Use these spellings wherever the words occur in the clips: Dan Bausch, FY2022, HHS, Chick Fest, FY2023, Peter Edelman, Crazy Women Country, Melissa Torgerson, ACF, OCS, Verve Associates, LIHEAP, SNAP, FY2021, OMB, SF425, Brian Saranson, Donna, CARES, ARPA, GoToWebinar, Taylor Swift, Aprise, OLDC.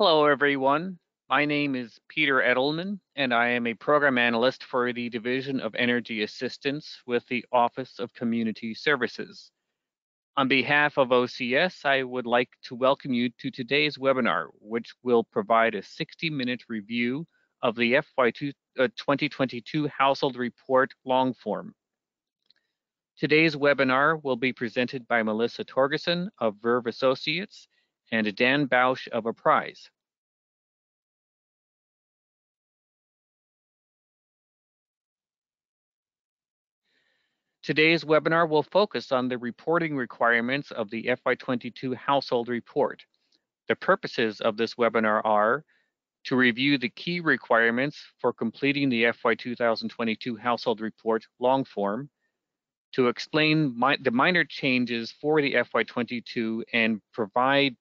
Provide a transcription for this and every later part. Hello, everyone. My name is Peter Edelman, and I am a program analyst for the Division of Energy Assistance with the Office of Community Services. On behalf of OCS, I would like to welcome you to today's webinar, which will provide a 60-minute review of the FY2022 Household Report long form. Today's webinar will be presented by Melissa Torgerson of Verve Associates and Dan Bausch of Aprise. Today's webinar will focus on the reporting requirements of the FY2022 Household Report. The purposes of this webinar are to review the key requirements for completing the FY2022 Household Report long form, to explain the minor changes for the FY2022 and provide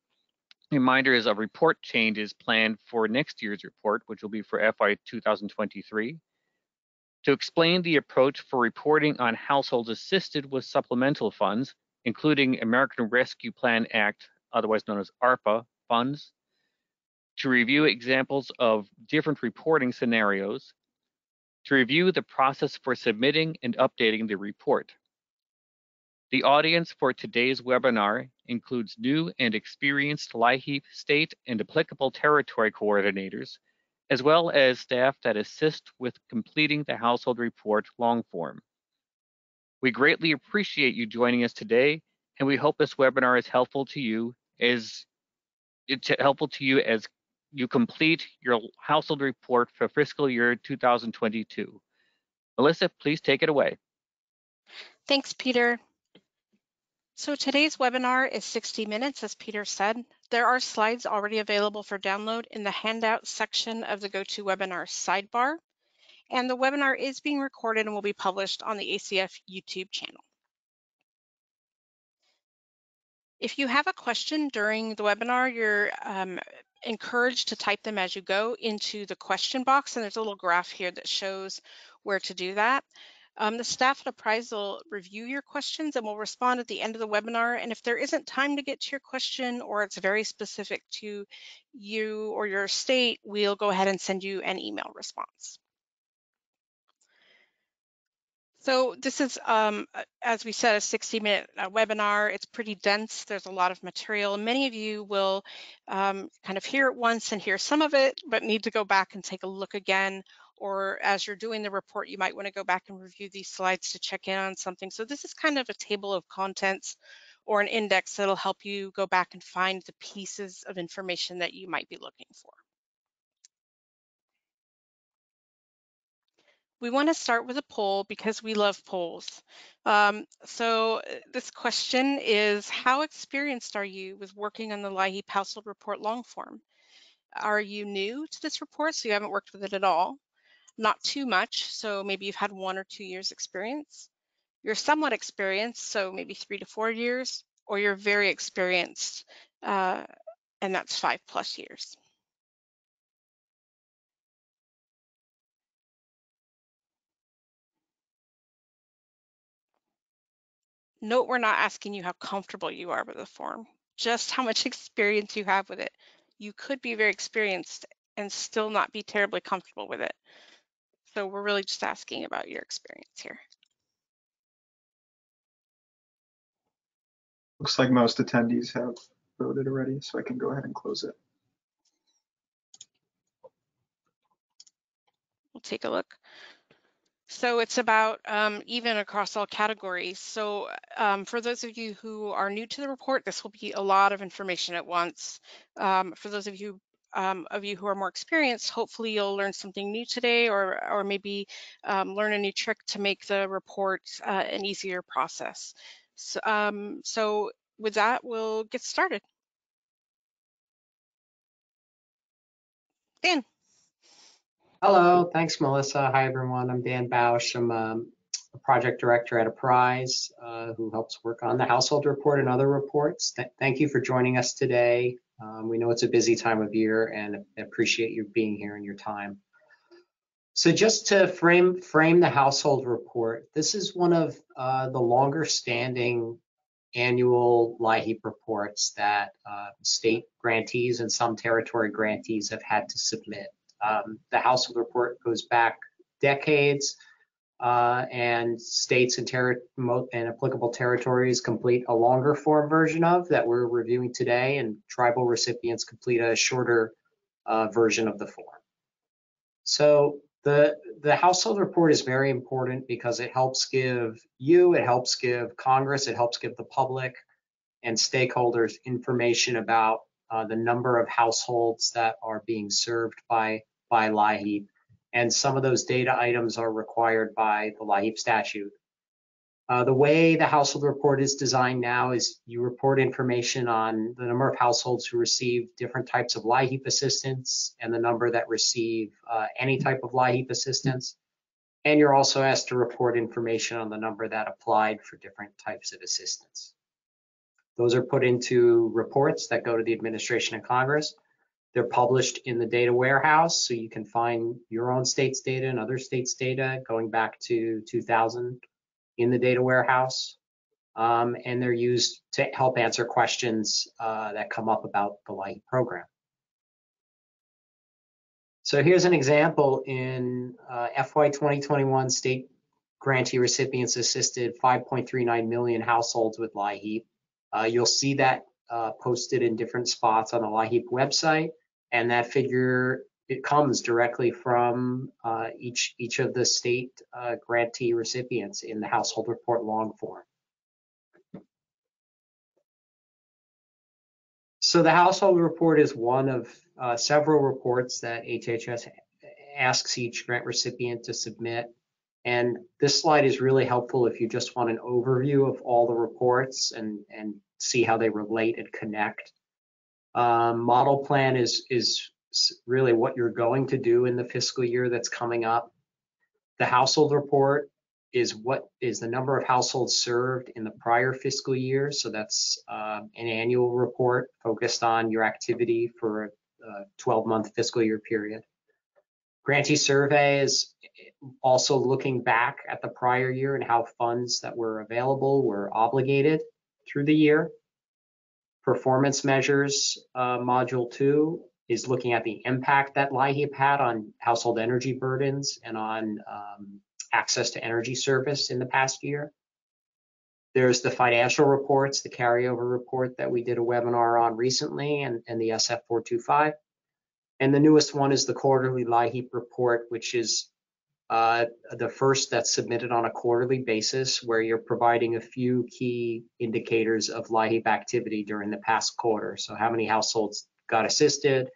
reminders of report changes planned for next year's report, which will be for FY2023, to explain the approach for reporting on households assisted with supplemental funds, including American Rescue Plan Act, otherwise known as ARPA funds, to review examples of different reporting scenarios, to review the process for submitting and updating the report. The audience for today's webinar includes new and experienced LIHEAP state and applicable territory coordinators, as well as staff that assist with completing the Household Report long form. We greatly appreciate you joining us today, and we hope this webinar is helpful to you as you complete your household report for fiscal year 2022. Melissa, please take it away. Thanks, Peter. So today's webinar is 60 minutes, as Peter said. There are slides already available for download in the handout section of the GoToWebinar sidebar. And the webinar is being recorded and will be published on the ACF YouTube channel. If you have a question during the webinar, you're encouraged to type them as you go into the question box, and there's a little graph here that shows where to do that. The staff at Aprise will review your questions and will respond at the end of the webinar, and if there isn't time to get to your question or it's very specific to you or your state, we'll go ahead and send you an email response. So this is, as we said, a 60-minute webinar. It's pretty dense. There's a lot of material. Many of you will kind of hear it once and hear some of it, but need to go back and take a look again. Or as you're doing the report, you might want to go back and review these slides to check in on something. So this is kind of a table of contents or an index that'll help you go back and find the pieces of information that you might be looking for. We want to start with a poll because we love polls. So this question is, how experienced are you with working on the LIHEAP Household Report long form? Are you new to this report, so you haven't worked with it at all? Not too much, so maybe you've had 1 or 2 years experience. You're somewhat experienced, so maybe 3 to 4 years, or you're very experienced, and that's 5+ years. Note we're not asking you how comfortable you are with the form, just how much experience you have with it. You could be very experienced and still not be terribly comfortable with it. So we're really just asking about your experience here. Looks like most attendees have voted already, so I can go ahead and close it. We'll take a look. So it's about even across all categories. So for those of you who are new to the report, this will be a lot of information at once. For those of you who are more experienced, hopefully you'll learn something new today, or maybe learn a new trick to make the report an easier process. So, so with that, we'll get started. Dan. Hello, thanks, Melissa. Hi, everyone. I'm Dan Bausch. I'm a project director at Aprise who helps work on the household report and other reports. Thank you for joining us today. We know it's a busy time of year, and appreciate you being here and your time. So just to frame the household report, this is one of the longer standing annual LIHEAP reports that state grantees and some territory grantees have had to submit. The household report goes back decades, and states and applicable territories complete a longer form version of that we're reviewing today, and tribal recipients complete a shorter version of the form. So the household report is very important because it helps give you, it helps give Congress, it helps give the public and stakeholders information about the number of households that are being served by LIHEAP. And some of those data items are required by the LIHEAP statute. The way the household report is designed now is you report information on the number of households who receive different types of LIHEAP assistance and the number that receive any type of LIHEAP assistance. And you're also asked to report information on the number that applied for different types of assistance. Those are put into reports that go to the administration and Congress. They're published in the data warehouse, so you can find your own state's data and other states' data going back to 2000. In the data warehouse, and they're used to help answer questions that come up about the LIHEAP program. So here's an example in FY 2021 state grantee recipients assisted 5.39 million households with LIHEAP. You'll see that posted in different spots on the LIHEAP website, and that figure, it comes directly from each of the state grantee recipients in the household report long form. So the household report is one of several reports that HHS asks each grant recipient to submit. And this slide is really helpful if you just want an overview of all the reports and see how they relate and connect. Model plan is really what you're going to do in the fiscal year that's coming up. The household report is what is the number of households served in the prior fiscal year. So that's an annual report focused on your activity for a 12-month fiscal year period. Grantee survey is also looking back at the prior year and how funds that were available were obligated through the year. Performance measures, module 2, is looking at the impact that LIHEAP had on household energy burdens and on access to energy service in the past year. There's the financial reports, the carryover report that we did a webinar on recently, and the SF425. And the newest one is the quarterly LIHEAP report, which is the first that's submitted on a quarterly basis, where you're providing a few key indicators of LIHEAP activity during the past quarter. So how many households got assisted,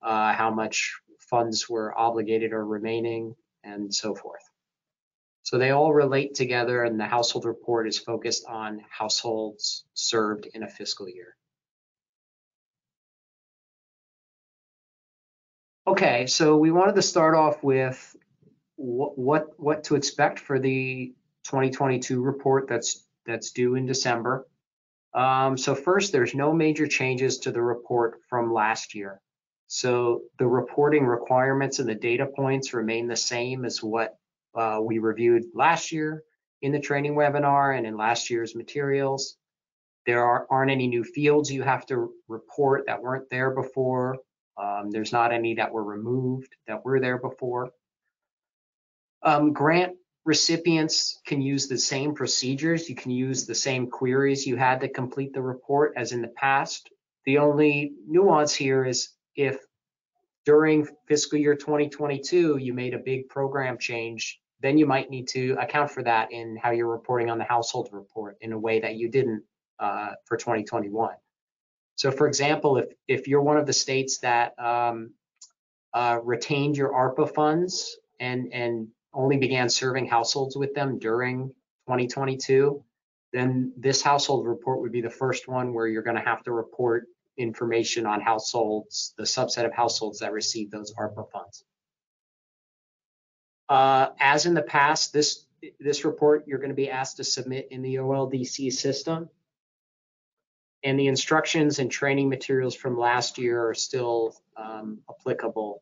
how much funds were obligated or remaining, and so forth. So they all relate together, and the household report is focused on households served in a fiscal year. Okay, so we wanted to start off with what to expect for the 2022 report that's due in December. So first, there's no major changes to the report from last year. So the reporting requirements and the data points remain the same as what we reviewed last year in the training webinar and in last year's materials. There aren't any new fields you have to report that weren't there before. There's not any that were removed that were there before. Grant recipients can use the same procedures. You can use the same queries you had to complete the report as in the past. The only nuance here is if during fiscal year 2022 you made a big program change, then you might need to account for that in how you're reporting on the household report in a way that you didn't for 2021. So for example, if you're one of the states that retained your ARPA funds and only began serving households with them during 2022, then this household report would be the first one where you're going to have to report information on households, the subset of households that receive those ARPA funds. As in the past, this report you're going to be asked to submit in the OLDC system. And the instructions and training materials from last year are still applicable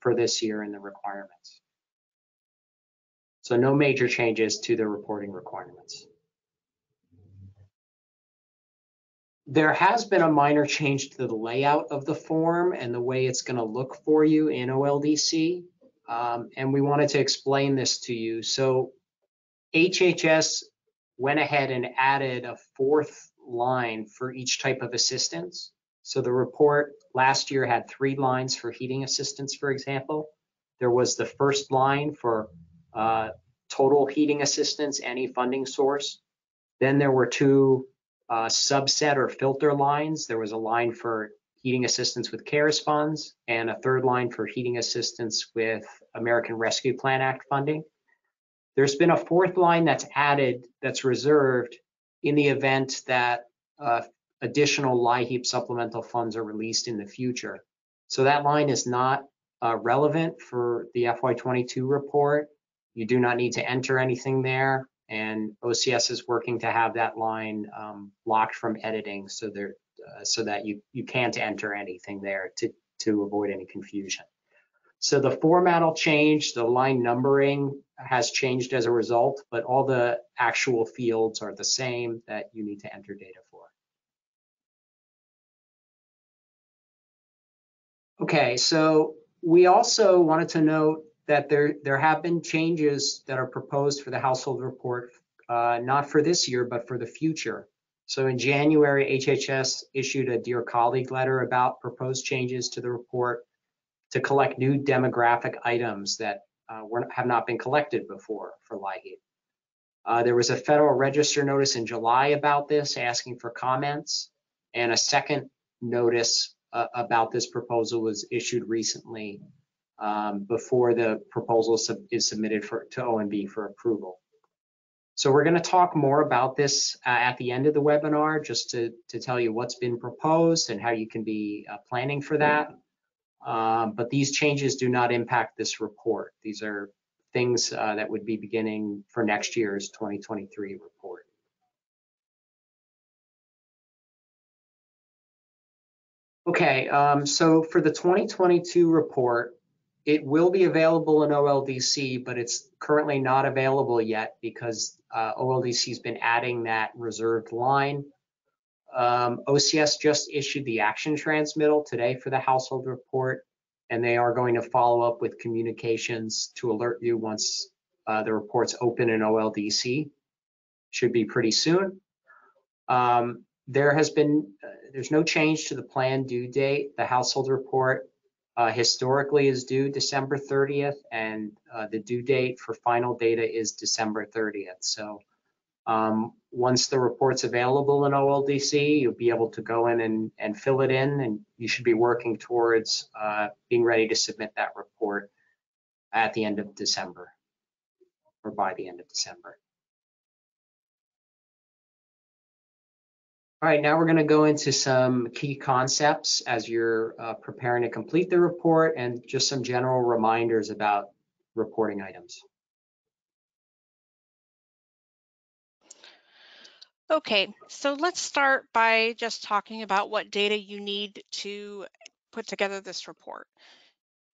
for this year in the requirements. So no major changes to the reporting requirements. There has been a minor change to the layout of the form and the way it's going to look for you in OLDC, and we wanted to explain this to you. So HHS went ahead and added a fourth line for each type of assistance. So the report last year had 3 lines for heating assistance, for example. There was the first line for total heating assistance, any funding source. Then there were 2 subset or filter lines. There was a line for heating assistance with CARES funds and a third line for heating assistance with American Rescue Plan Act funding. There's been a fourth line that's added, that's reserved in the event that additional LIHEAP supplemental funds are released in the future. So that line is not relevant for the FY22 report. You do not need to enter anything there, and OCS is working to have that line locked from editing, so there, so that you can't enter anything there to avoid any confusion. So the format will change, the line numbering has changed as a result, but all the actual fields are the same that you need to enter data for. Okay, so we also wanted to note that there have been changes that are proposed for the household report, not for this year, but for the future. So in January, HHS issued a Dear Colleague letter about proposed changes to the report to collect new demographic items that have not been collected before for LIHEAP. There was a Federal Register notice in July about this, asking for comments, and a second notice about this proposal was issued recently, before the proposal is submitted to OMB for approval. So we're going to talk more about this at the end of the webinar, just to tell you what's been proposed and how you can be planning for that. But these changes do not impact this report. These are things that would be beginning for next year's 2023 report. Okay, so for the 2022 report, it will be available in OLDC, but it's currently not available yet because OLDC has been adding that reserved line. OCS just issued the action transmittal today for the household report, and they are going to follow up with communications to alert you once the report's open in OLDC. Should be pretty soon. There's no change to the plan due date. The household report historically is due December 30th, and the due date for final data is December 30th. So once the report's available in OLDC, you'll be able to go in and fill it in, and you should be working towards being ready to submit that report at the end of December, or by the end of December. All right, now we're going to go into some key concepts as you're preparing to complete the report, and just some general reminders about reporting items. Okay, so let's start by just talking about what data you need to put together this report.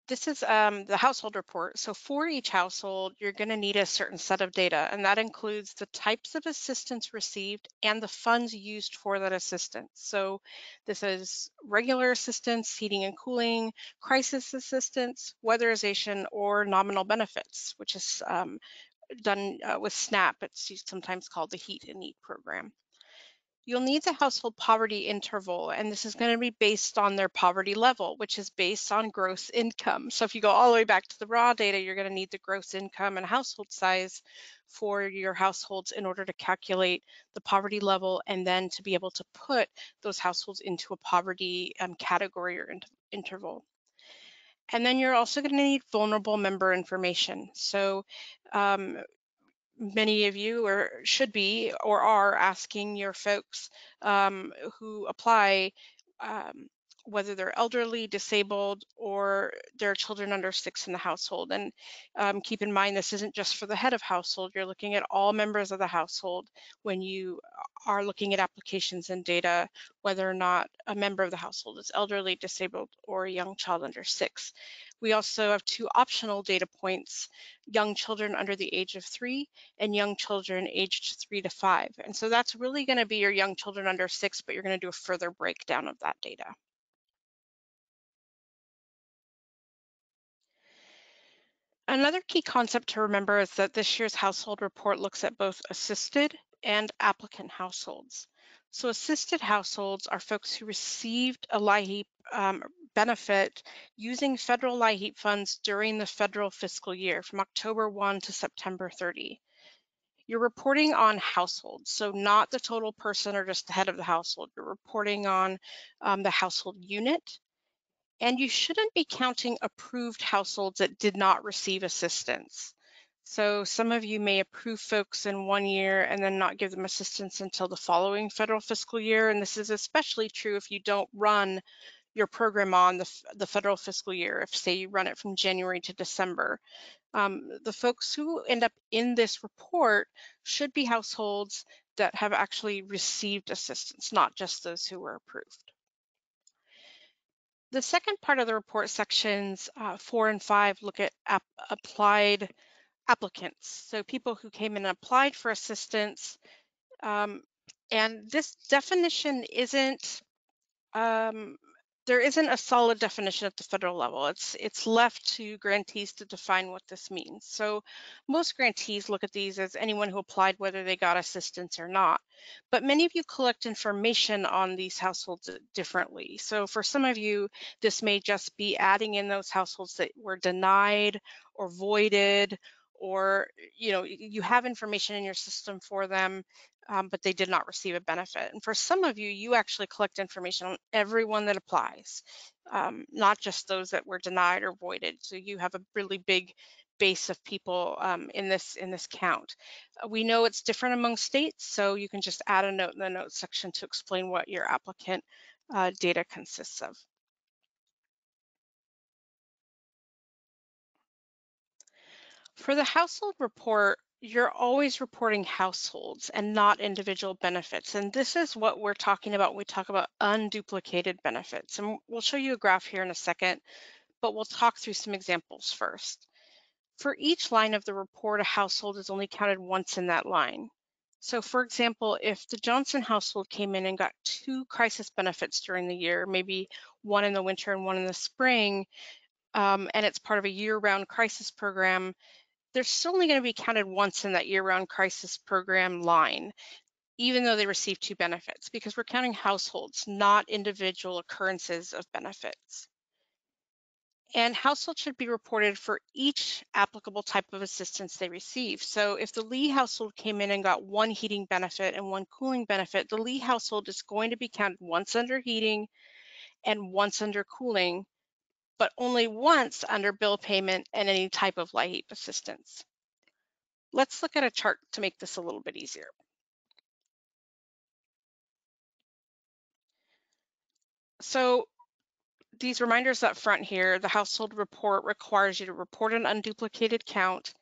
This is the household report. So for each household, you're going to need a certain set of data, and that includes the types of assistance received and the funds used for that assistance. So this is regular assistance, heating and cooling, crisis assistance, weatherization, or nominal benefits, which is done with SNAP. It's sometimes called the Heat and Eat program. You'll need the household poverty interval, and this is going to be based on their poverty level, which is based on gross income. So if you go all the way back to the raw data, you're going to need the gross income and household size for your households in order to calculate the poverty level, and then to be able to put those households into a poverty category or interval. And then you're also going to need vulnerable member information. So many of you are asking your folks who apply whether they're elderly, disabled, or there are children under 6 in the household. And keep in mind, this isn't just for the head of household. You're looking at all members of the household when you are looking at applications and data, whether or not a member of the household is elderly, disabled, or a young child under 6. We also have two optional data points, young children under the age of 3 and young children aged 3 to 5. And so that's really going to be your young children under 6, but you're going to do a further breakdown of that data. Another key concept to remember is that this year's household report looks at both assisted and applicant households. So assisted households are folks who received a LIHEAP benefit using federal LIHEAP funds during the federal fiscal year from October 1 to September 30. You're reporting on households, so not the total person or just the head of the household. You're reporting on the household unit. And you shouldn't be counting approved households that did not receive assistance. So some of you may approve folks in one year and then not give them assistance until the following federal fiscal year. And this is especially true if you don't run your program on the federal fiscal year, if say you run it from January to December. The folks who end up in this report should be households that have actually received assistance, not just those who were approved. The second part of the report, sections 4 and 5, look at applied applicants, so people who came in and applied for assistance. And this definition isn't, there isn't a solid definition at the federal level. It's left to grantees to define what this means. So most grantees look at these as anyone who applied, whether they got assistance or not. But many of you collect information on these households differently. So for some of you, this may just be adding in those households that were denied or voided, or you have information in your system for them, but they did not receive a benefit. And for some of you, you actually collect information on everyone that applies, not just those that were denied or voided. So you have a really big base of people in this count. We know it's different among states, so you can just add a note in the notes section to explain what your applicant data consists of. For the household report, you're always reporting households and not individual benefits. And this is what we're talking about when we talk about unduplicated benefits. And we'll show you a graph here in a second, but we'll talk through some examples first. For each line of the report, a household is only counted once in that line. So for example, if the Johnson household came in and got 2 crisis benefits during the year, maybe one in the winter and one in the spring, and it's part of a year-round crisis program, they're still only going to be counted once in that year-round crisis program line, even though they receive 2 benefits, because we're counting households, not individual occurrences of benefits. And households should be reported for each applicable type of assistance they receive. So if the Lee household came in and got 1 heating benefit and 1 cooling benefit, the Lee household is going to be counted once under heating and once under cooling, but only once under bill payment and any type of LIHEAP assistance. Let's look at a chart to make this a little bit easier. So these reminders up front here, the household report requires you to report an unduplicated count.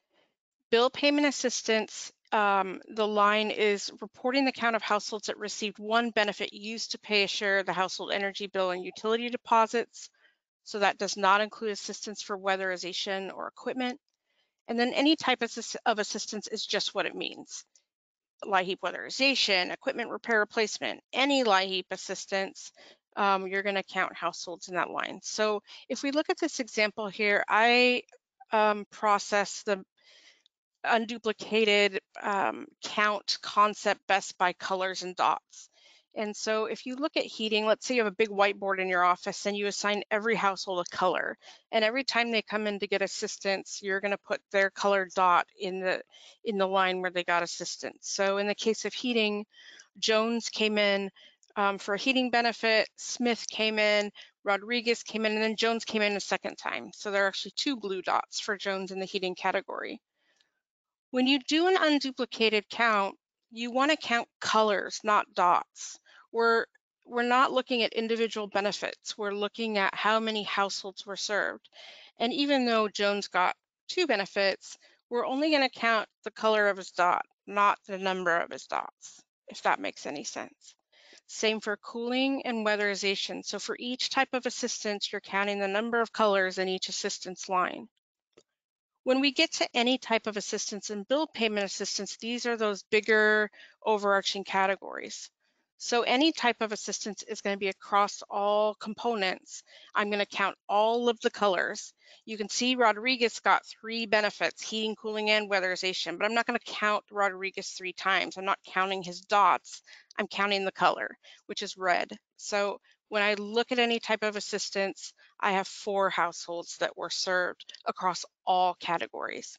Bill payment assistance, the line is reporting the count of households that received 1 benefit used to pay a share of the household energy bill and utility deposits. So that does not include assistance for weatherization or equipment. And then any type of assistance is just what it means. LIHEAP weatherization, equipment repair replacement, any LIHEAP assistance, you're going to count households in that line. So if we look at this example here, I process the unduplicated count concept best by colors and dots. And so if you look at heating, let's say you have a big whiteboard in your office and you assign every household a color. And every time they come in to get assistance, you're going to put their color dot in the line where they got assistance. So in the case of heating, Jones came in for a heating benefit, Smith came in, Rodriguez came in, and then Jones came in a second time. So there are actually 2 blue dots for Jones in the heating category. When you do an unduplicated count, you want to count colors, not dots. We're not looking at individual benefits. We're looking at how many households were served. And even though Jones got 2 benefits, we're only going to count the color of his dot, not the number of his dots, if that makes any sense. Same for cooling and weatherization. So for each type of assistance, you're counting the number of colors in each assistance line. When we get to any type of assistance and bill payment assistance, these are those bigger overarching categories. So any type of assistance is going to be across all components. I'm going to count all of the colors. You can see Rodriguez got 3 benefits, heating, cooling, and weatherization, but I'm not going to count Rodriguez 3 times. I'm not counting his dots. I'm counting the color, which is red. So when I look at any type of assistance, I have 4 households that were served across all categories.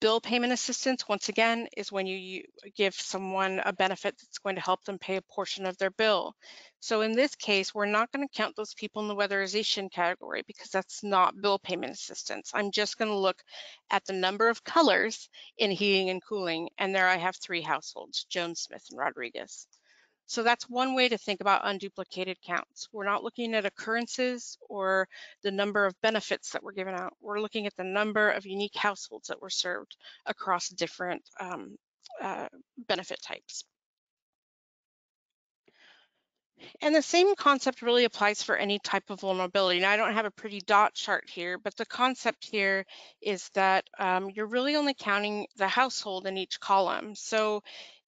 Bill payment assistance, once again, is when you give someone a benefit that's going to help them pay a portion of their bill. So in this case, we're not going to count those people in the weatherization category because that's not bill payment assistance. I'm just going to look at the number of colors in heating and cooling, and there I have 3 households, Jones, Smith, and Rodriguez. So that's one way to think about unduplicated counts. We're not looking at occurrences or the number of benefits that were given out. We're looking at the number of unique households that were served across different benefit types. And the same concept really applies for any type of vulnerability. Now, I don't have a pretty dot chart here, but the concept here is that you're really only counting the household in each column. So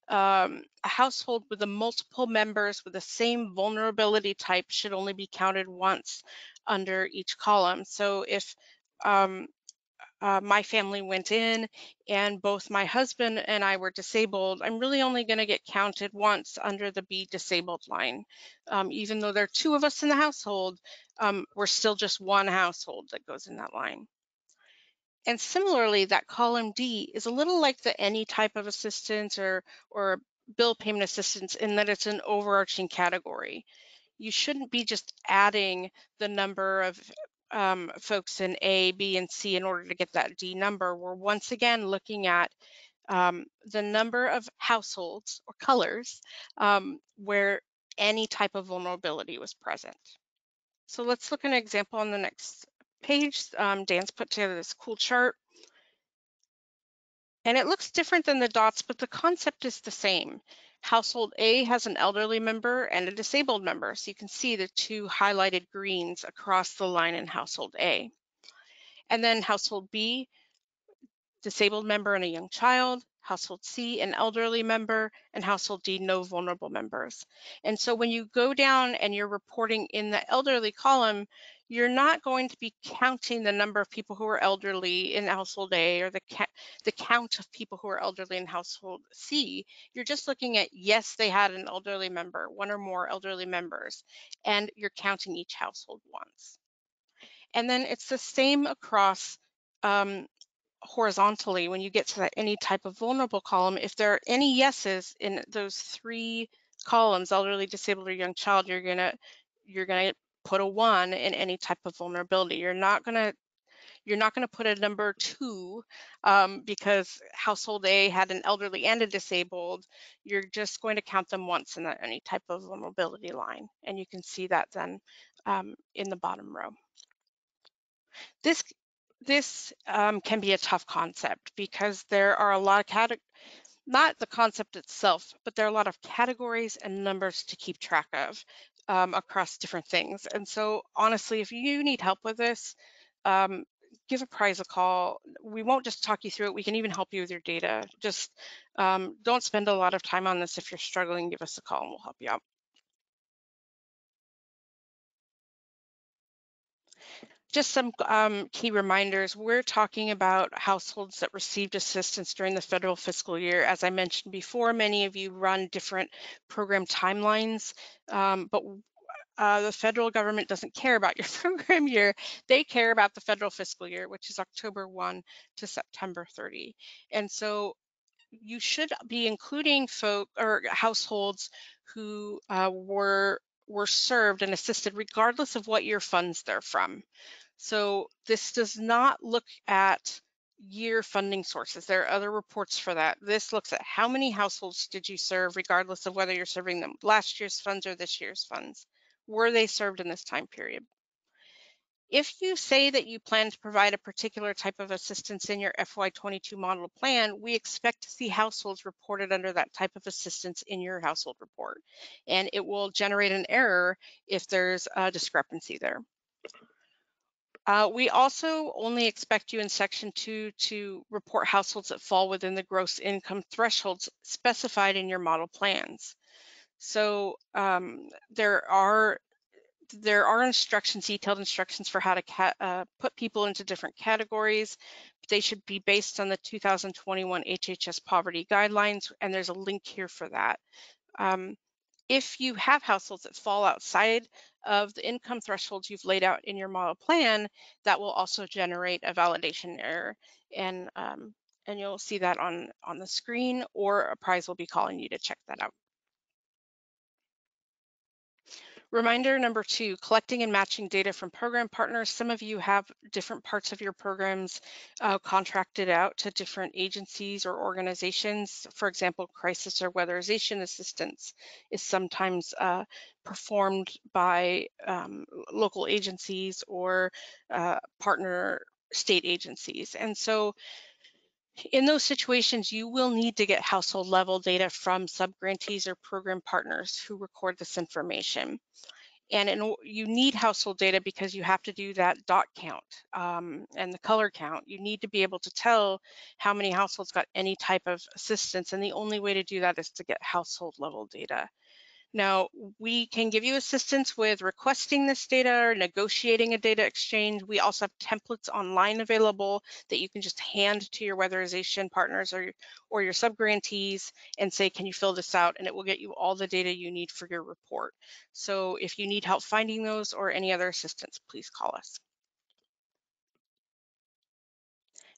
a household with the multiple members with the same vulnerability type should only be counted once under each column. So if my family went in and both my husband and I were disabled, I'm really only going to get counted once under the be disabled line. Even though there are 2 of us in the household, we're still just one household that goes in that line. And similarly, that column D is a little like the any type of assistance or bill payment assistance in that it's an overarching category. You shouldn't be just adding the number of folks in A, B, and C in order to get that D number. We're once again looking at the number of households or colors where any type of vulnerability was present. So let's look at an example on the next page. Dan's put together this cool chart, and it looks different than the dots, but the concept is the same. Household A has an elderly member and a disabled member, so you can see the 2 highlighted greens across the line in household A. And then household B, disabled member and a young child, household C, an elderly member, and household D, no vulnerable members. And so when you go down and you're reporting in the elderly column, you're not going to be counting the number of people who are elderly in household A or the count of people who are elderly in household C. You're just looking at, yes, they had an elderly member, 1 or more elderly members, and you're counting each household once. And then it's the same across horizontally when you get to that any type of vulnerable column. If there are any yeses in those 3 columns, elderly, disabled, or young child, you're gonna put a 1 in any type of vulnerability. You're not gonna put a number 2 because household A had an elderly and a disabled. You're just going to count them once in that any type of vulnerability line, and you can see that then in the bottom row. This can be a tough concept because there are a lot of not the concept itself, but there are a lot of categories and numbers to keep track of across different things. And so honestly, if you need help with this, give Aprise a call. We won't just talk you through it. We can even help you with your data. Just don't spend a lot of time on this. If you're struggling, give us a call and we'll help you out. Just some key reminders. We're talking about households that received assistance during the federal fiscal year. As I mentioned before, many of you run different program timelines, but the federal government doesn't care about your program year. They care about the federal fiscal year, which is October 1 to September 30. And so you should be including households who were served and assisted regardless of what your funds they're from. So this does not look at year funding sources. There are other reports for that. This looks at how many households did you serve regardless of whether you're serving them last year's funds or this year's funds. Were they served in this time period? If you say that you plan to provide a particular type of assistance in your FY22 model plan, we expect to see households reported under that type of assistance in your household report, and it will generate an error if there's a discrepancy there. We also only expect you in Section 2 to report households that fall within the gross income thresholds specified in your model plans. So there are instructions, detailed instructions for how to put people into different categories. They should be based on the 2021 HHS poverty guidelines, and there's a link here for that. If you have households that fall outside of the income thresholds you've laid out in your model plan, that will also generate a validation error, and you'll see that on the screen, or Aprise will be calling you to check that out. Reminder number 2, collecting and matching data from program partners. Some of you have different parts of your programs contracted out to different agencies or organizations. For example, crisis or weatherization assistance is sometimes performed by local agencies or partner state agencies. And so in those situations, you will need to get household level data from subgrantees or program partners who record this information. And you need household data because you have to do that dot count and the color count. You need to be able to tell how many households got any type of assistance. And the only way to do that is to get household level data. Now, we can give you assistance with requesting this data or negotiating a data exchange. We also have templates online available that you can just hand to your weatherization partners or your subgrantees and say, can you fill this out? And it will get you all the data you need for your report. So if you need help finding those or any other assistance, please call us.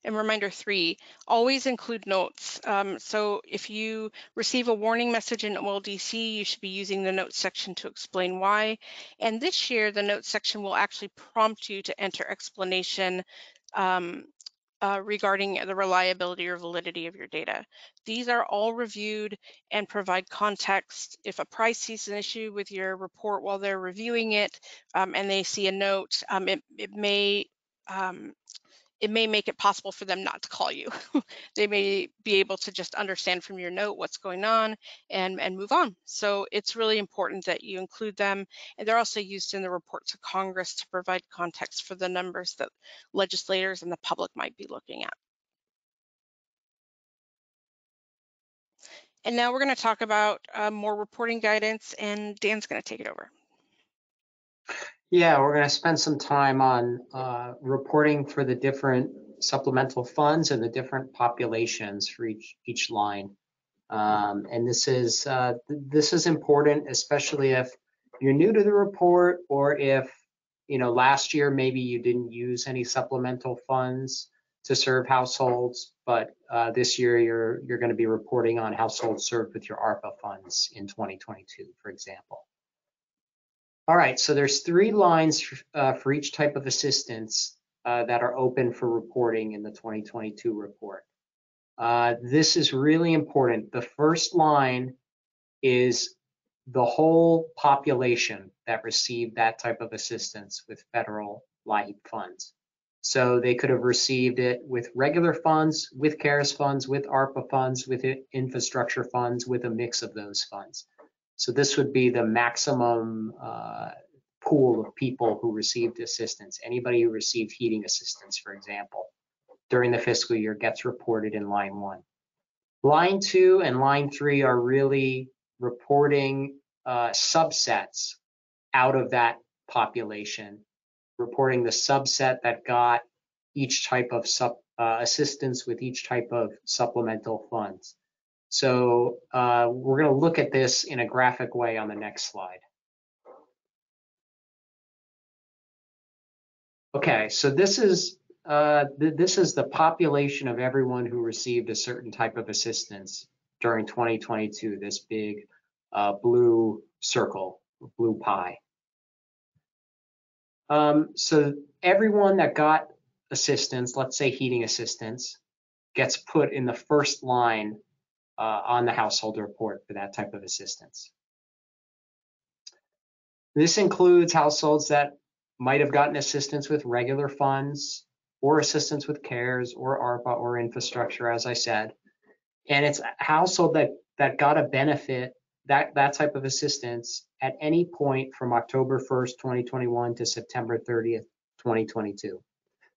And reminder 3, always include notes. So if you receive a warning message in OLDC, you should be using the notes section to explain why. And this year, the notes section will actually prompt you to enter explanation regarding the reliability or validity of your data. These are all reviewed and provide context. If Aprise sees an issue with your report while they're reviewing it and they see a note, it may make it possible for them not to call you. They may be able to just understand from your note what's going on and move on. So it's really important that you include them. And they're also used in the report to Congress to provide context for the numbers that legislators and the public might be looking at. And now we're going to talk about more reporting guidance, and Dan's going to take it over. Yeah, we're going to spend some time on reporting for the different supplemental funds and the different populations for each line. And this is important, especially if you're new to the report or if, last year maybe you didn't use any supplemental funds to serve households, but this year you're going to be reporting on households served with your ARPA funds in 2022, for example. All right, so there's 3 lines for each type of assistance that are open for reporting in the 2022 report. This is really important. The first line is the whole population that received that type of assistance with federal LIHEAP funds. So they could have received it with regular funds, with CARES funds, with ARPA funds, with infrastructure funds, with a mix of those funds. So this would be the maximum pool of people who received assistance. Anybody who received heating assistance, for example, during the fiscal year gets reported in line 1. Line 2 and line 3 are really reporting subsets out of that population, reporting the subset that got each type of assistance with each type of supplemental funds. So we're going to look at this in a graphic way on the next slide. Okay, so this is the population of everyone who received a certain type of assistance during 2022, this big blue circle, blue pie. So everyone that got assistance, let's say heating assistance, gets put in the first line on the household report for that type of assistance. This includes households that might have gotten assistance with regular funds or assistance with CARES or ARPA or infrastructure, as I said. And it's a household that got a benefit, that type of assistance at any point from October 1st, 2021 to September 30th, 2022.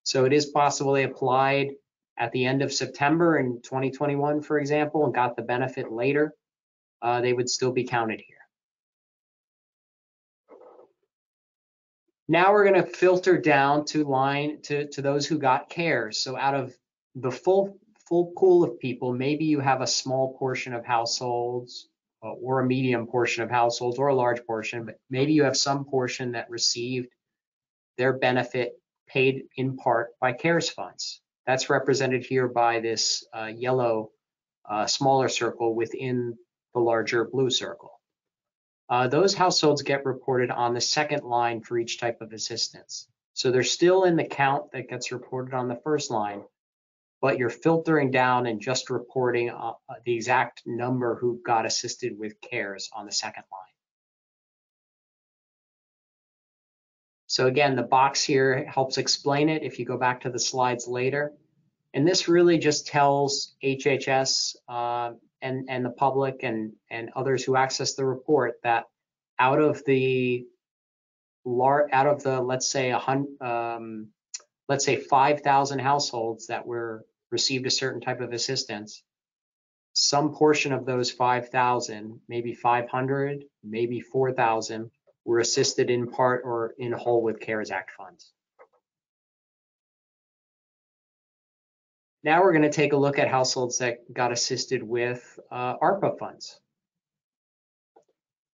So it is possible they applied at the end of September in 2021, for example, and got the benefit later. They would still be counted here. Now we're going to filter down to those who got CARES. So out of the full pool of people, maybe you have a small portion of households or a medium portion of households or a large portion, but maybe you have some portion that received their benefit paid in part by CARES funds. That's represented here by this yellow smaller circle within the larger blue circle. Those households get reported on the second line for each type of assistance. So they're still in the count that gets reported on the first line, but you're filtering down and just reporting the exact number who got assisted with CARES on the second line. So again, the box here helps explain it if you go back to the slides later. And this really just tells HHS and the public and others who access the report that out of the let's say 5,000 households that were received a certain type of assistance, some portion of those 5,000, maybe 500, maybe 4,000, were assisted in part or in whole with CARES Act funds. Now we're going to take a look at households that got assisted with ARPA funds.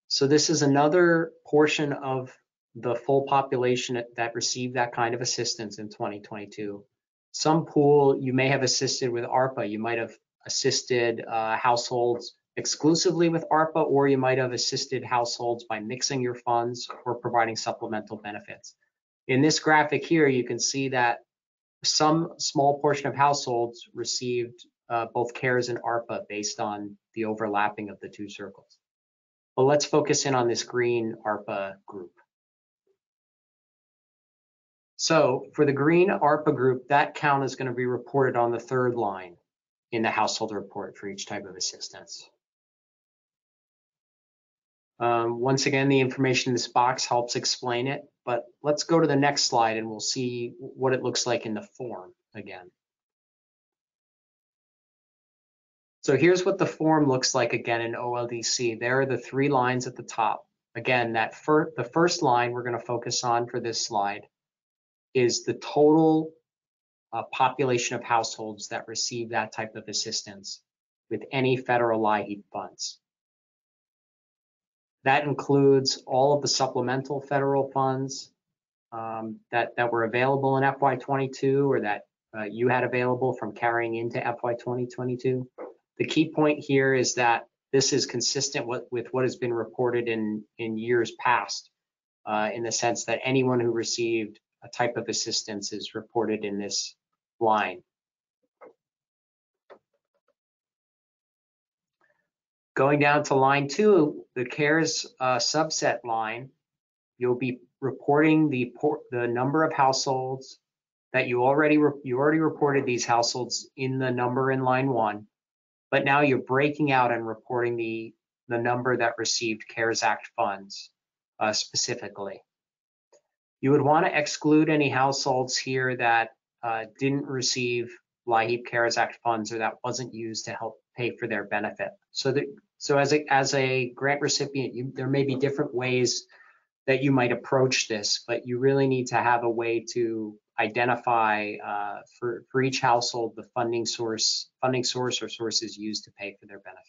So this is another portion of the full population that received that kind of assistance in 2022. Some pool you may have assisted with ARPA. You might have assisted households exclusively with ARPA, or you might have assisted households by mixing your funds or providing supplemental benefits. In this graphic here, you can see that some small portion of households received both CARES and ARPA based on the overlapping of the two circles. But let's focus in on this green ARPA group. So for the green ARPA group, that count is going to be reported on the third line in the household report for each type of assistance. Once again, the information in this box helps explain it, but let's go to the next slide and we'll see what it looks like in the form again. So here's what the form looks like again in OLDC. There are the three lines at the top. Again, the first line we're going to focus on for this slide is the total population of households that receive that type of assistance with any federal LIHEAP funds. That includes all of the supplemental federal funds that were available in FY22 or that you had available from carrying into FY2022. The key point here is that this is consistent with what has been reported in years past, in the sense that anyone who received a type of assistance is reported in this line. Going down to line 2, the CARES subset line, you'll be reporting the number of households that you already reported these households in the number in line 1, but now you're breaking out and reporting the number that received CARES Act funds specifically. You would want to exclude any households here that didn't receive LIHEAP CARES Act funds or that wasn't used to help pay for their benefit. So as a grant recipient, there may be different ways that you might approach this, but you really need to have a way to identify for each household the funding source or sources used to pay for their benefit.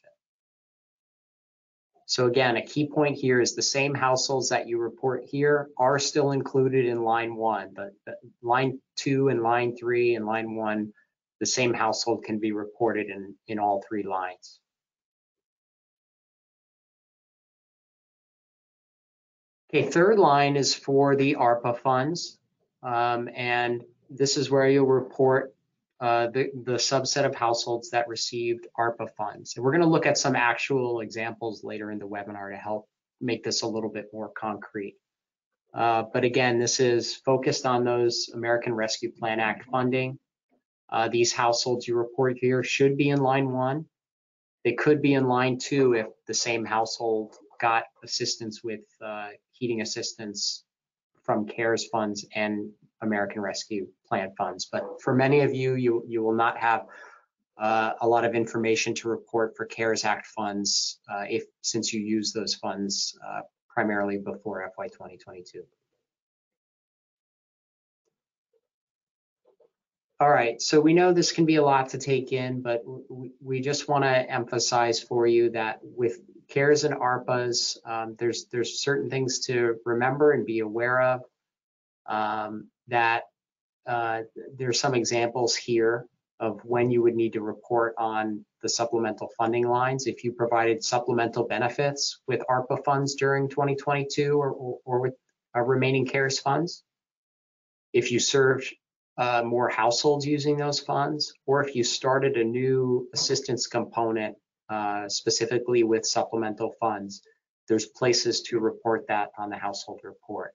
So again, a key point here is the same households that you report here are still included in line 1, but line 2 and line 3 and line 1, the same household can be reported in all three lines. Okay, third line is for the ARPA funds, and this is where you'll report the subset of households that received ARPA funds. And we're going to look at some actual examples later in the webinar to help make this a little bit more concrete. But again, this is focused on those American Rescue Plan Act funding. These households you report here should be in line one. They could be in line two if the same household got assistance with heating assistance from CARES funds and American Rescue Plan funds. But for many of you, you will not have a lot of information to report for CARES Act funds since you use those funds primarily before FY 2022. All right, so we know this can be a lot to take in, but we just want to emphasize for you that with CARES and ARPAs, there's certain things to remember and be aware of. There's some examples here of when you would need to report on the supplemental funding lines. If you provided supplemental benefits with ARPA funds during 2022 or with remaining CARES funds, if you served more households using those funds, or if you started a new assistance component specifically with supplemental funds, there's places to report that on the household report.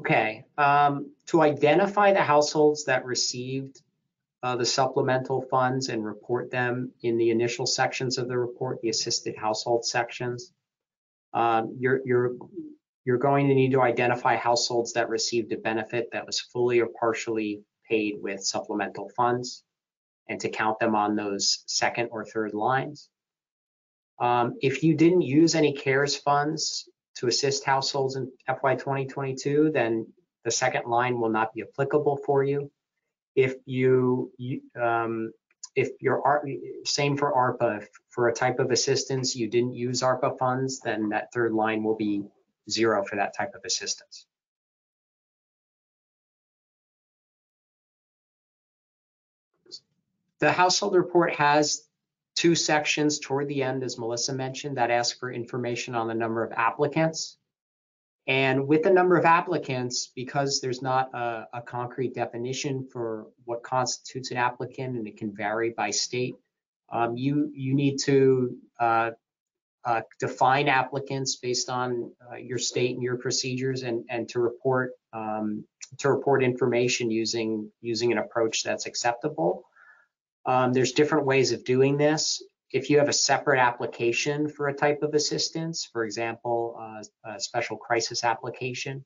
Okay, to identify the households that received the supplemental funds and report them in the initial sections of the report, the assisted household sections, you're going to need to identify households that received a benefit that was fully or partially paid with supplemental funds and to count them on those second or third lines. If you didn't use any CARES funds to assist households in FY 2022, then the second line will not be applicable for you. If same for ARPA, if for a type of assistance you didn't use ARPA funds, then that third line will be zero for that type of assistance. The household report has two sections toward the end, as Melissa mentioned, that ask for information on the number of applicants. And with the number of applicants, because there's not a concrete definition for what constitutes an applicant, and it can vary by state, you need to define applicants based on your state and your procedures, and to report information using an approach that's acceptable. There's different ways of doing this. If you have a separate application for a type of assistance, for example, a special crisis application,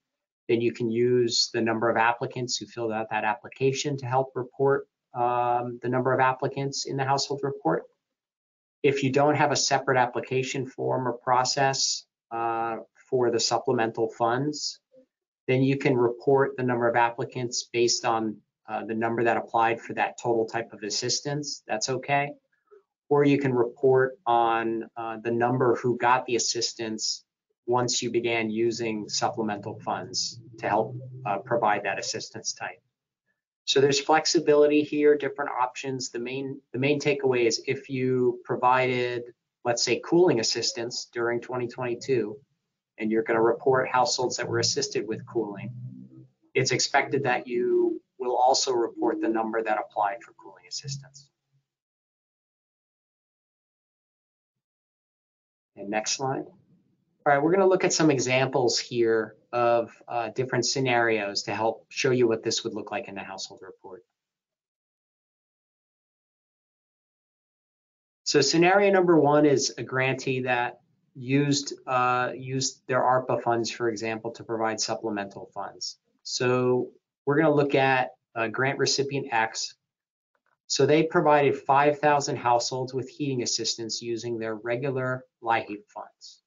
then you can use the number of applicants who filled out that application to help report the number of applicants in the household report. If you don't have a separate application form or process for the supplemental funds, then you can report the number of applicants based on the number that applied for that total type of assistance. That's okay. Or you can report on the number who got the assistance once you began using supplemental funds to help provide that assistance type. So there's flexibility here, different options. The main takeaway is if you provided, let's say, cooling assistance during 2022, and you're going to report households that were assisted with cooling, it's expected that you will also report the number that applied for cooling assistance. And next slide. All right, we're going to look at some examples here of different scenarios to help show you what this would look like in the household report. So scenario number one is a grantee that used their ARPA funds, for example, to provide supplemental funds. So we're going to look at grant recipient X. So they provided 5,000 households with heating assistance using their regular LIHEAP funds.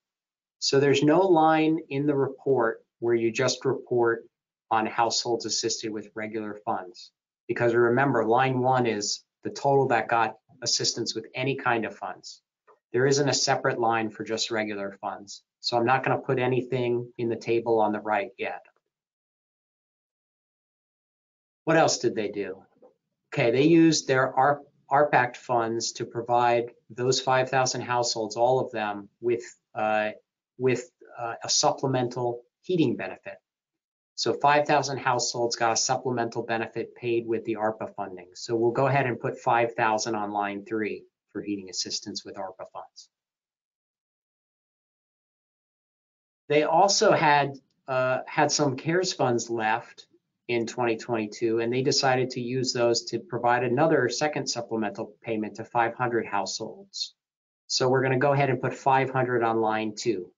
So there's no line in the report where you just report on households assisted with regular funds, because remember, line one is the total that got assistance with any kind of funds. There isn't a separate line for just regular funds. So I'm not going to put anything in the table on the right yet. What else did they do? Okay, they used their ARPA Act funds to provide those 5,000 households, all of them, with a supplemental heating benefit. So 5,000 households got a supplemental benefit paid with the ARPA funding. So we'll go ahead and put 5,000 on line 3 for heating assistance with ARPA funds. They also had some CARES funds left in 2022, and they decided to use those to provide another second supplemental payment to 500 households. So we're going to go ahead and put 500 on line two.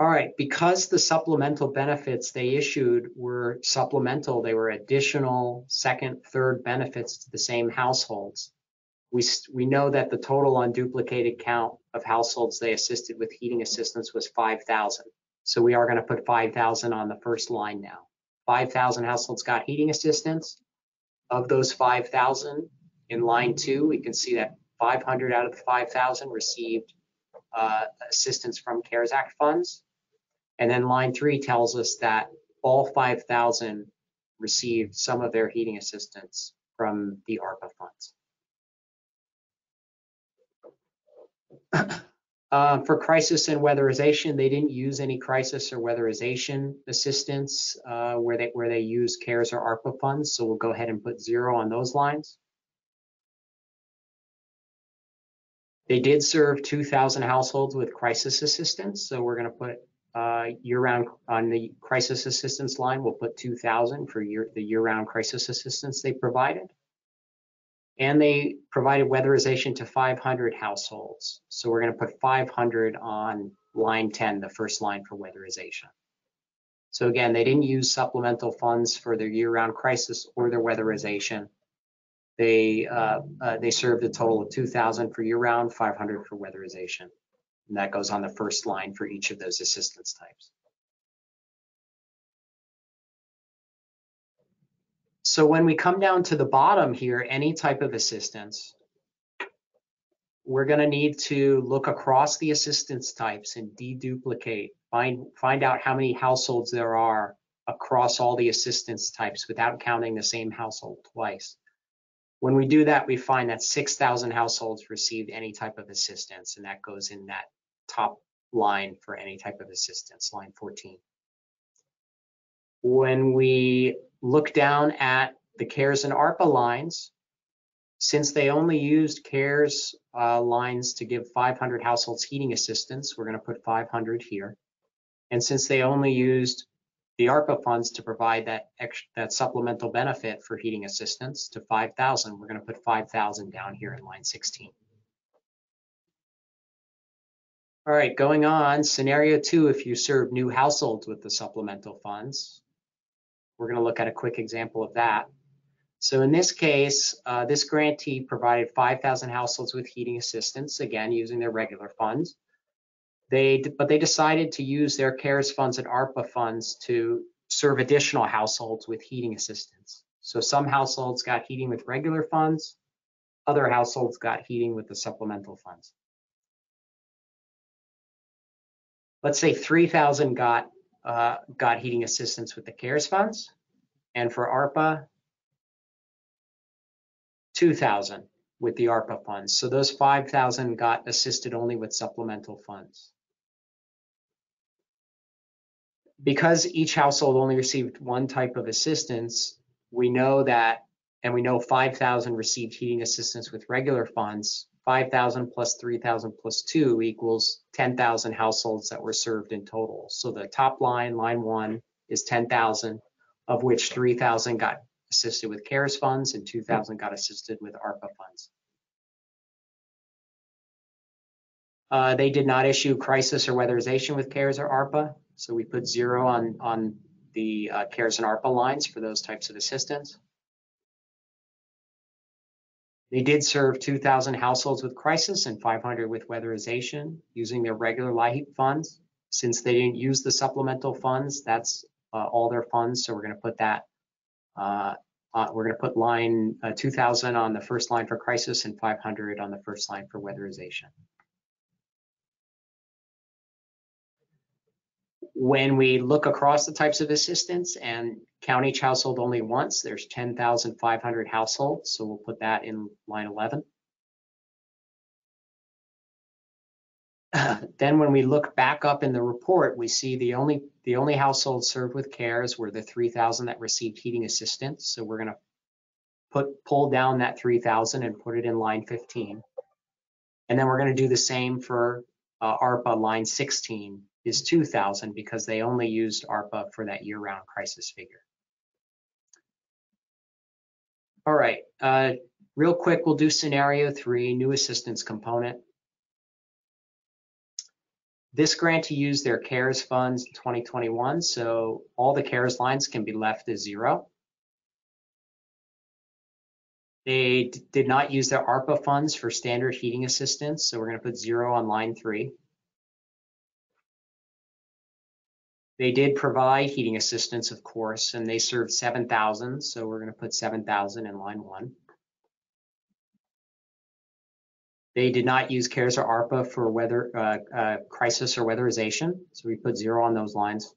All right, because the supplemental benefits they issued were supplemental, they were additional second, third benefits to the same households. We know that the total unduplicated count of households they assisted with heating assistance was 5,000. So we are going to put 5,000 on the first line now. 5,000 households got heating assistance. Of those 5,000 in line two, we can see that 500 out of the 5,000 received assistance from CARES Act funds. And then line three tells us that all 5,000 received some of their heating assistance from the ARPA funds. For crisis and weatherization, they didn't use any crisis or weatherization assistance where they use CARES or ARPA funds. So we'll go ahead and put 0 on those lines. They did serve 2,000 households with crisis assistance. So we're going to put year-round on the crisis assistance line. We'll put 2,000 for the year-round crisis assistance they provided. And they provided weatherization to 500 households. So we're going to put 500 on line 10, the first line for weatherization. So again, they didn't use supplemental funds for their year-round crisis or their weatherization. They served a total of 2,000 for year-round, 500 for weatherization. And that goes on the first line for each of those assistance types. So when we come down to the bottom here, any type of assistance, we're going to need to look across the assistance types and deduplicate, find out how many households there are across all the assistance types without counting the same household twice. When we do that, we find that 6,000 households received any type of assistance, and that goes in that top line for any type of assistance, line 14. When we look down at the CARES and ARPA lines, since they only used CARES lines to give 500 households heating assistance, we're going to put 500 here. And since they only used the ARPA funds to provide that supplemental benefit for heating assistance to 5,000, we're going to put 5,000 down here in line 16. All right, going on, scenario 2, if you serve new households with the supplemental funds, we're going to look at a quick example of that. So in this case, this grantee provided 5,000 households with heating assistance, again, using their regular funds. But they decided to use their CARES funds and ARPA funds to serve additional households with heating assistance. So some households got heating with regular funds, other households got heating with the supplemental funds. Let's say 3,000 got heating assistance with the CARES funds, and for ARPA, 2,000 with the ARPA funds. So those 5,000 got assisted only with supplemental funds. Because each household only received one type of assistance, we know that, and we know 5,000 received heating assistance with regular funds. 5,000 plus 3,000 plus 2 equals 10,000 households that were served in total. So the top line, line 1, is 10,000, of which 3,000 got assisted with CARES funds and 2,000 got assisted with ARPA funds. They did not issue crisis or weatherization with CARES or ARPA, so we put 0 on the CARES and ARPA lines for those types of assistance. They did serve 2,000 households with crisis and 500 with weatherization using their regular LIHEAP funds. Since they didn't use the supplemental funds, that's all their funds. So we're going to put that, we're going to put line 2,000 on the first line for crisis and 500 on the first line for weatherization. When we look across the types of assistance and count each household only once, there's 10,500 households, so we'll put that in line 11. Then when we look back up in the report, we see the only households served with CARES were the 3,000 that received heating assistance, so we're going to pull down that 3,000 and put it in line 15. And then we're going to do the same for ARPA line 16 is 2,000 because they only used ARPA for that year-round crisis figure. All right, real quick, we'll do scenario 3, new assistance component. This grantee used their CARES funds in 2021, so all the CARES lines can be left as zero. They did not use their ARPA funds for standard heating assistance, so we're going to put 0 on line 3. They did provide heating assistance, of course, and they served 7,000, so we're going to put 7,000 in line 1. They did not use CARES or ARPA for weather crisis or weatherization, so we put 0 on those lines.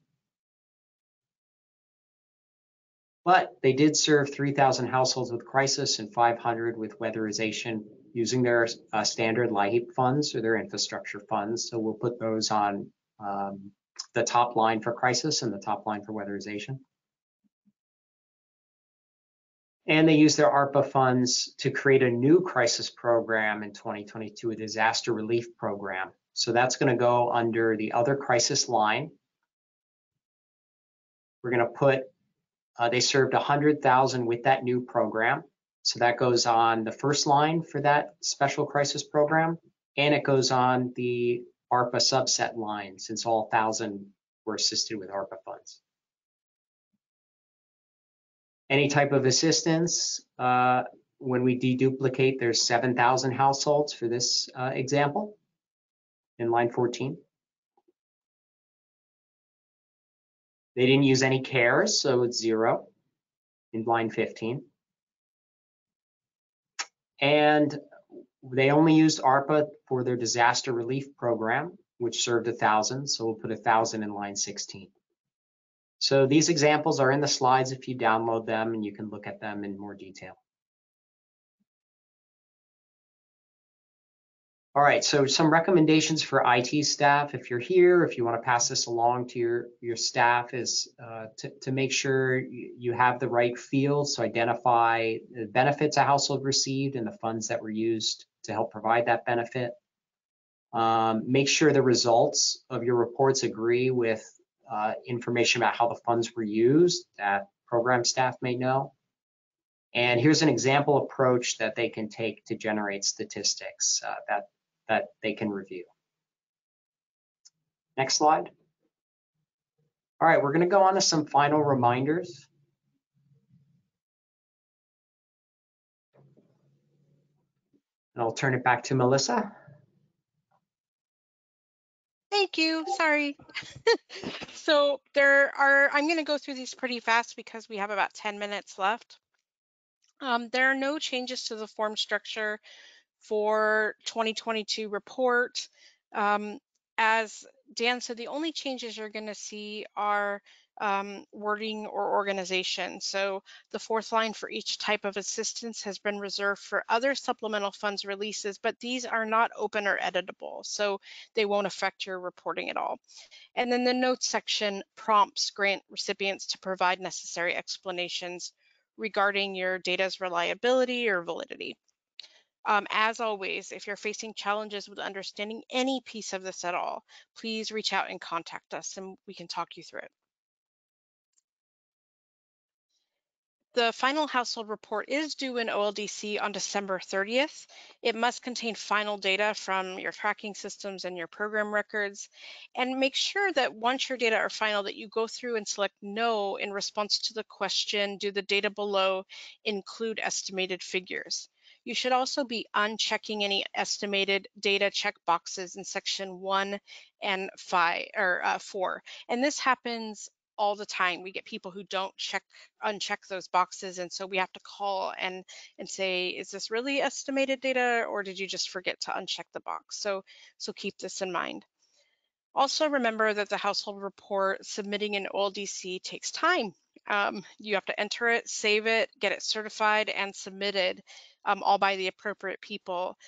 But they did serve 3,000 households with crisis and 500 with weatherization using their standard LIHEAP funds or their infrastructure funds, so we'll put those on the top line for crisis and the top line for weatherization. And they used their ARPA funds to create a new crisis program in 2022, a disaster relief program. So that's going to go under the other crisis line. We're going to put, they served 100,000 with that new program. So that goes on the first line for that special crisis program, and it goes on the ARPA subset line since all 1,000 were assisted with ARPA funds. Any type of assistance, when we deduplicate, there's 7,000 households for this example in line 14. They didn't use any CARES, so it's 0 in line 15. And they only used ARPA for their disaster relief program, which served 1,000, so we'll put 1,000 in line 16. So these examples are in the slides if you download them, and you can look at them in more detail. All right, so some recommendations for IT staff. If you're here, if you want to pass this along to your staff, is to make sure you have the right fields, so identify the benefits a household received and the funds that were used to help provide that benefit. Make sure the results of your reports agree with information about how the funds were used that program staff may know. And here's an example approach that they can take to generate statistics that they can review. Next slide. All right, we're going to go on to some final reminders. And I'll turn it back to Melissa. Thank you, sorry. So I'm gonna go through these pretty fast because we have about 10 minutes left. There are no changes to the form structure for 2022 report. As Dan said, the only changes you're gonna see are wording or organization. So the fourth line for each type of assistance has been reserved for other supplemental funds releases, but these are not open or editable, so they won't affect your reporting at all. And then the notes section prompts grant recipients to provide necessary explanations regarding your data's reliability or validity. As always, if you're facing challenges with understanding any piece of this at all, please reach out and contact us and we can talk you through it. The final household report is due in OLDC on December 30th. It must contain final data from your tracking systems and your program records. And make sure that once your data are final, that you go through and select no in response to the question, do the data below include estimated figures? You should also be unchecking any estimated data check boxes in section 1 and 4. And this happens all the time. We get people who don't uncheck those boxes, and so we have to call and say, is this really estimated data, or did you just forget to uncheck the box? So keep this in mind. Also remember that the household report submitting an OLDC takes time. You have to enter it, save it, get it certified and submitted, all by the appropriate people.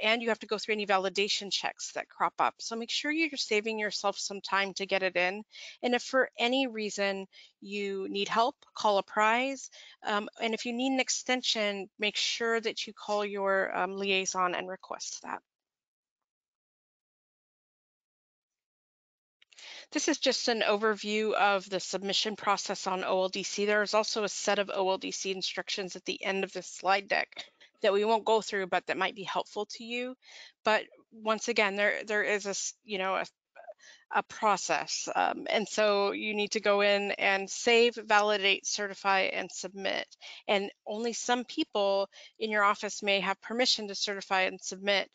And you have to go through any validation checks that crop up. So make sure you're saving yourself some time to get it in. And if for any reason you need help, call Aprise. And if you need an extension, make sure that you call your liaison and request that. This is just an overview of the submission process on OLDC. There is also a set of OLDC instructions at the end of this slide deck that we won't go through, but that might be helpful to you. But once again, there is a process, and so you need to go in and save, validate, certify, and submit. And only some people in your office may have permission to certify and submit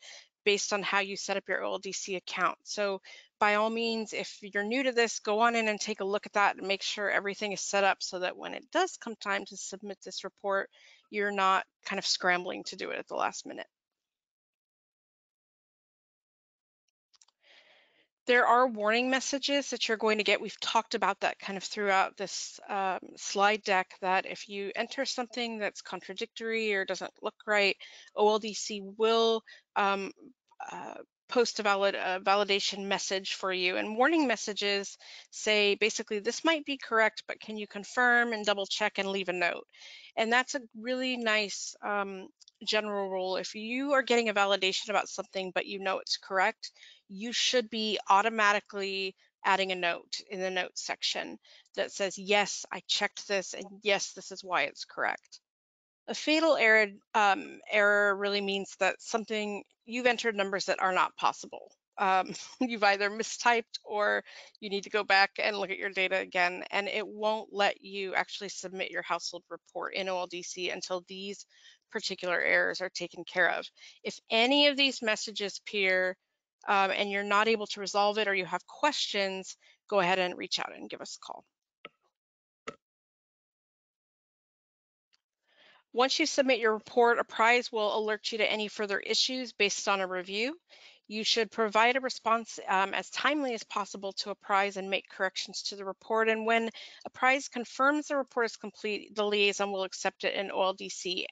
based on how you set up your OLDC account. So by all means, if you're new to this, go on in and take a look at that and make sure everything is set up so that when it does come time to submit this report, you're not kind of scrambling to do it at the last minute. There are warning messages that you're going to get. We've talked about that kind of throughout this slide deck, that if you enter something that's contradictory or doesn't look right, OLDC will post a validation message for you. And warning messages say basically, this might be correct, but can you confirm and double check and leave a note? And that's a really nice general rule. If you are getting a validation about something, but you know it's correct, you should be automatically adding a note in the notes section that says, yes, I checked this, and yes, this is why it's correct. A fatal error, really means that something, you've entered numbers that are not possible. You've either mistyped or you need to go back and look at your data again, and it won't let you actually submit your household report in OLDC until these particular errors are taken care of. If any of these messages appear, and you're not able to resolve it or you have questions, go ahead and reach out and give us a call. Once you submit your report, Aprise will alert you to any further issues based on a review. You should provide a response as timely as possible to Aprise and make corrections to the report. And when Aprise confirms the report is complete, the liaison will accept it in OLDC.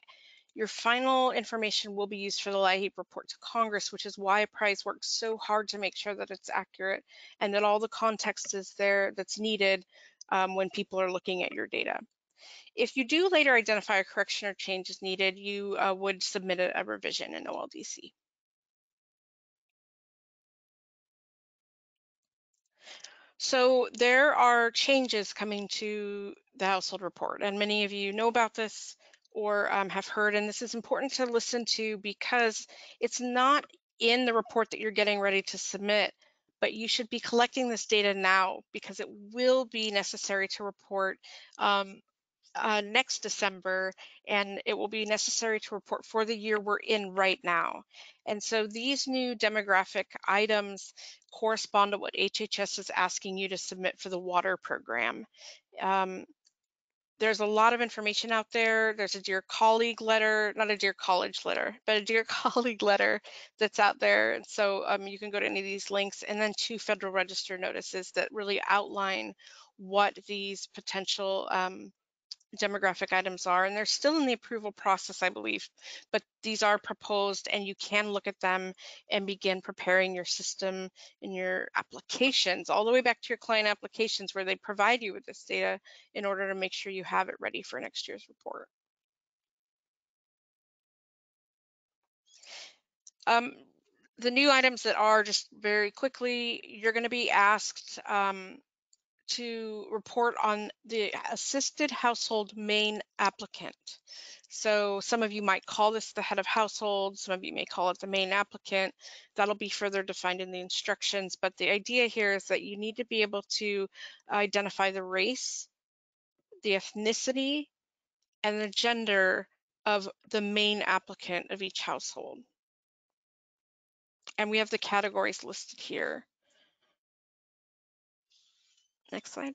Your final information will be used for the LIHEAP report to Congress, which is why Aprise works so hard to make sure that it's accurate and that all the context is there that's needed when people are looking at your data. If you do later identify a correction or change is needed, you would submit a revision in OLDC. So there are changes coming to the household report, and many of you know about this or have heard, and this is important to listen to because it's not in the report that you're getting ready to submit, but you should be collecting this data now because it will be necessary to report next December, and it will be necessary to report for the year we're in right now. And so these new demographic items correspond to what HHS is asking you to submit for the water program. There's a lot of information out there. There's a Dear Colleague letter, not a Dear College letter, but a Dear Colleague letter that's out there. And so you can go to any of these links, and then 2 Federal Register notices that really outline what these potential demographic items are. And they're still in the approval process, I believe, but these are proposed, and you can look at them and begin preparing your system and your applications all the way back to your client applications, where they provide you with this data in order to make sure you have it ready for next year's report. The new items that are, just very quickly, you're going to be asked to report on the assisted household main applicant. So some of you might call this the head of household, some of you may call it the main applicant. That'll be further defined in the instructions, but the idea here is that you need to be able to identify the race, the ethnicity, and the gender of the main applicant of each household. And we have the categories listed here. Next slide.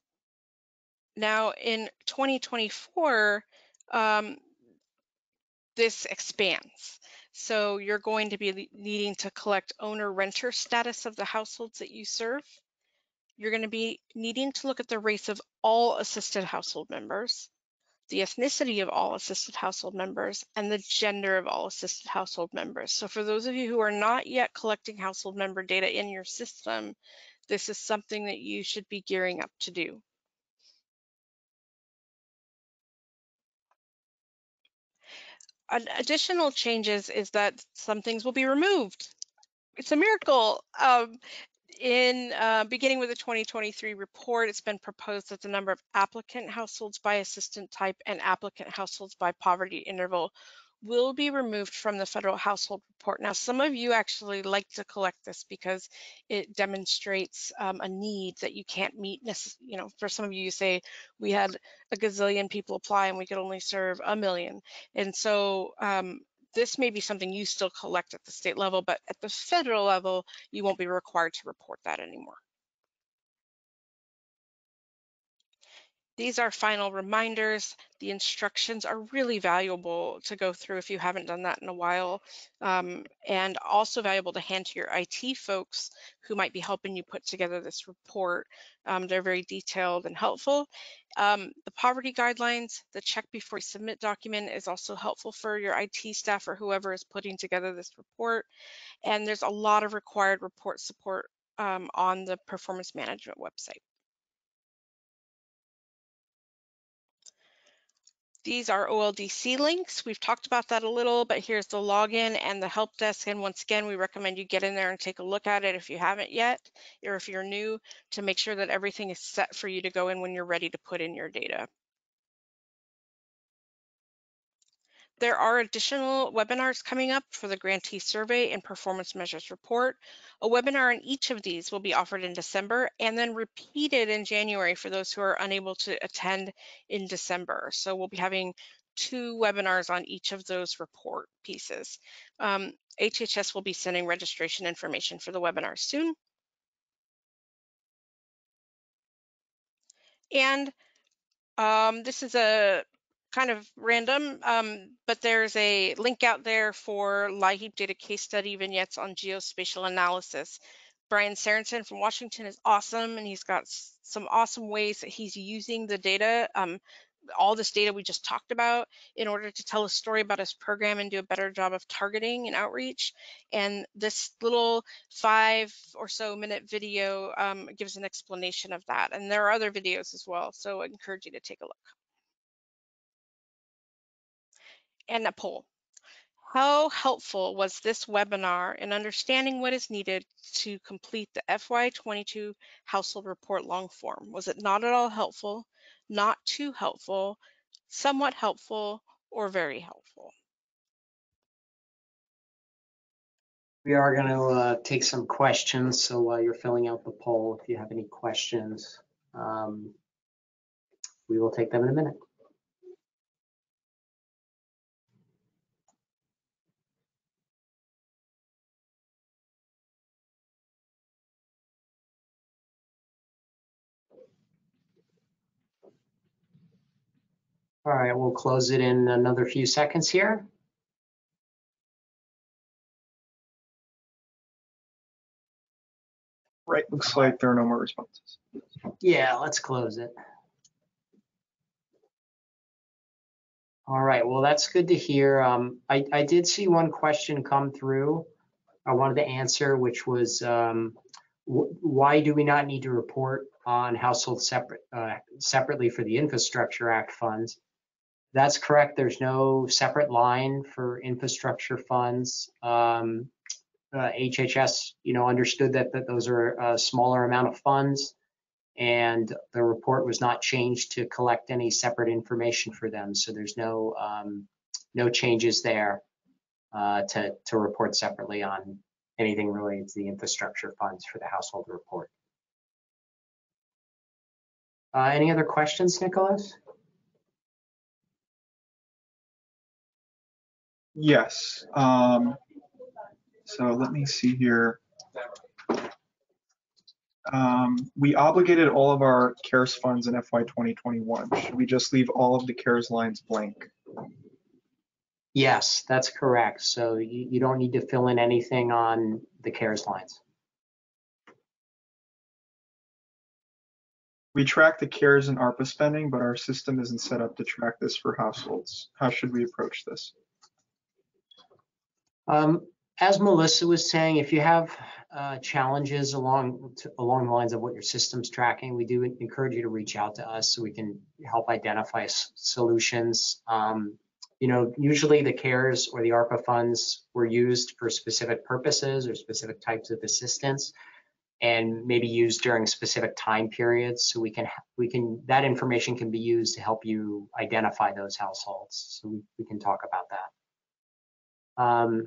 Now in 2024, this expands. So you're going to be needing to collect owner-renter status of the households that you serve. You're going to be needing to look at the race of all assisted household members, the ethnicity of all assisted household members, and the gender of all assisted household members. So for those of you who are not yet collecting household member data in your system, this is something that you should be gearing up to do. Additional changes is that some things will be removed. It's a miracle. in beginning with the 2023 report, it's been proposed that the number of applicant households by assistant type and applicant households by poverty interval will be removed from the federal household report. Now, some of you actually like to collect this because it demonstrates a need that you can't meet. You know, for some of you, you say we had a gazillion people apply and we could only serve a million. And so this may be something you still collect at the state level, but at the federal level, you won't be required to report that anymore. These are final reminders. The instructions are really valuable to go through if you haven't done that in a while, and also valuable to hand to your IT folks who might be helping you put together this report. They're very detailed and helpful. The poverty guidelines, the check before you submit document is also helpful for your IT staff or whoever is putting together this report. And there's a lot of required report support on the performance management website. These are OLDC links. We've talked about that a little, but here's the login and the help desk. And once again, we recommend you get in there and take a look at it if you haven't yet, or if you're new, to make sure that everything is set for you to go in when you're ready to put in your data. There are additional webinars coming up for the grantee survey and performance measures report. A webinar on each of these will be offered in December and then repeated in January for those who are unable to attend in December. So we'll be having two webinars on each of those report pieces. HHS will be sending registration information for the webinar soon. And this is a kind of random, but there's a link out there for LIHEAP data case study vignettes on geospatial analysis. Brian Saranson from Washington is awesome, and he's got some awesome ways that he's using the data, all this data we just talked about, in order to tell a story about his program and do a better job of targeting and outreach. And this little 5 or so minute video gives an explanation of that. And there are other videos as well, so I encourage you to take a look. And a poll. How helpful was this webinar in understanding what is needed to complete the FY2022 household report long form? Was it not at all helpful, not too helpful, somewhat helpful, or very helpful? We are going to take some questions. So while you're filling out the poll, if you have any questions, we will take them in a minute. All right, we'll close it in another few seconds here. Right, looks like there are no more responses. Yeah, let's close it. All right, well, that's good to hear. I did see one question come through I wanted to answer, which was why do we not need to report on households separately for the Infrastructure Act funds? That's correct. There's no separate line for infrastructure funds. HHS, you know, understood that those are a smaller amount of funds, and the report was not changed to collect any separate information for them. So there's no no changes there to report separately on anything related to the infrastructure funds for the household report. Any other questions, Nicholas? Yes. So let me see here. We obligated all of our CARES funds in FY 2021. Should we just leave all of the CARES lines blank? Yes, that's correct. So you don't need to fill in anything on the CARES lines. We track the CARES and ARPA spending, but our system isn't set up to track this for households. How should we approach this? As Melissa was saying, if you have challenges along the lines of what your system's tracking, we do encourage you to reach out to us so we can help identify solutions. You know, usually the CARES or the ARPA funds were used for specific purposes or specific types of assistance. and maybe used during specific time periods, so we can that information can be used to help you identify those households. So we can talk about that.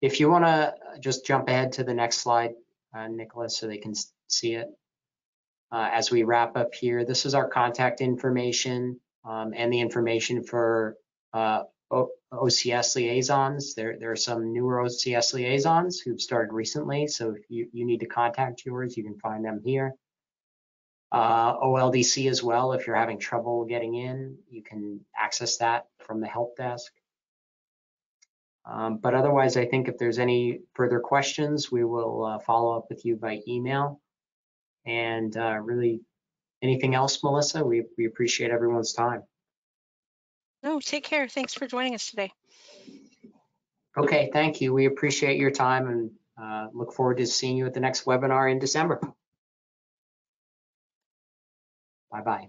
If you want to just jump ahead to the next slide, Nicholas, so they can see it. As we wrap up here, this is our contact information and the information for OCS liaisons. There are some newer OCS liaisons who've started recently, so if you need to contact yours, you can find them here. OLDC as well, if you're having trouble getting in, you can access that from the help desk. But otherwise, I think if there's any further questions, we will follow up with you by email. And really, anything else, Melissa? We appreciate everyone's time. No, take care. Thanks for joining us today. Okay, thank you. We appreciate your time and look forward to seeing you at the next webinar in December. Bye-bye.